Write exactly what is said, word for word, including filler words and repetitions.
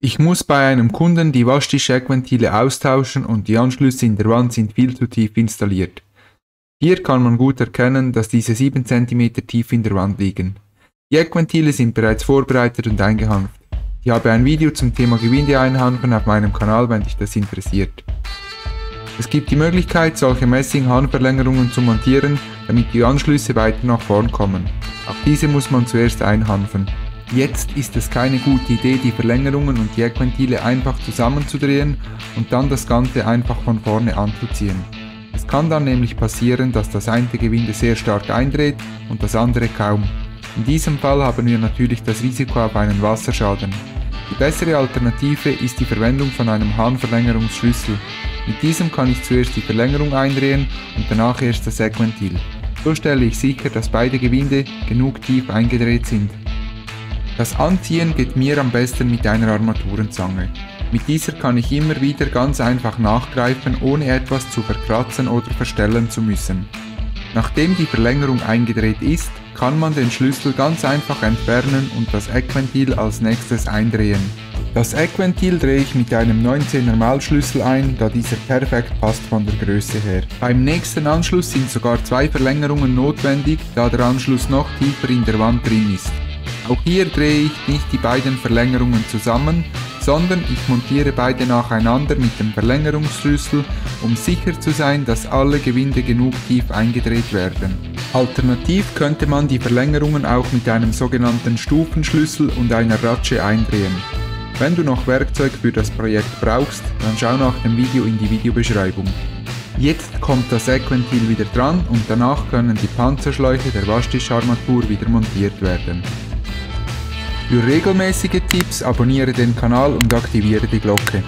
Ich muss bei einem Kunden die Waschtisch-Eckventile austauschen und die Anschlüsse in der Wand sind viel zu tief installiert. Hier kann man gut erkennen, dass diese sieben Zentimeter tief in der Wand liegen. Die Eckventile sind bereits vorbereitet und eingehanft. Ich habe ein Video zum Thema Gewinde einhanfen auf meinem Kanal, wenn dich das interessiert. Es gibt die Möglichkeit, solche Messing-Hahnverlängerungen zu montieren, damit die Anschlüsse weiter nach vorn kommen. Auch diese muss man zuerst einhanfen. Jetzt ist es keine gute Idee, die Verlängerungen und die Eckventile einfach zusammenzudrehen und dann das Ganze einfach von vorne anzuziehen. Es kann dann nämlich passieren, dass das eine Gewinde sehr stark eindreht und das andere kaum. In diesem Fall haben wir natürlich das Risiko auf einen Wasserschaden. Die bessere Alternative ist die Verwendung von einem Hahnverlängerungsschlüssel. Mit diesem kann ich zuerst die Verlängerung eindrehen und danach erst das Eckventil. So stelle ich sicher, dass beide Gewinde genug tief eingedreht sind. Das Anziehen geht mir am besten mit einer Armaturenzange. Mit dieser kann ich immer wieder ganz einfach nachgreifen, ohne etwas zu verkratzen oder verstellen zu müssen. Nachdem die Verlängerung eingedreht ist, kann man den Schlüssel ganz einfach entfernen und das Eckventil als nächstes eindrehen. Das Eckventil drehe ich mit einem neunzehner Maulschlüssel ein, da dieser perfekt passt von der Größe her. Beim nächsten Anschluss sind sogar zwei Verlängerungen notwendig, da der Anschluss noch tiefer in der Wand drin ist. Auch hier drehe ich nicht die beiden Verlängerungen zusammen, sondern ich montiere beide nacheinander mit dem Verlängerungsschlüssel, um sicher zu sein, dass alle Gewinde genug tief eingedreht werden. Alternativ könnte man die Verlängerungen auch mit einem sogenannten Stufenschlüssel und einer Ratsche eindrehen. Wenn du noch Werkzeug für das Projekt brauchst, dann schau nach dem Video in die Videobeschreibung. Jetzt kommt das Eckventil wieder dran und danach können die Panzerschläuche der Waschtischarmatur wieder montiert werden. Für regelmäßige Tipps abonniere den Kanal und aktiviere die Glocke.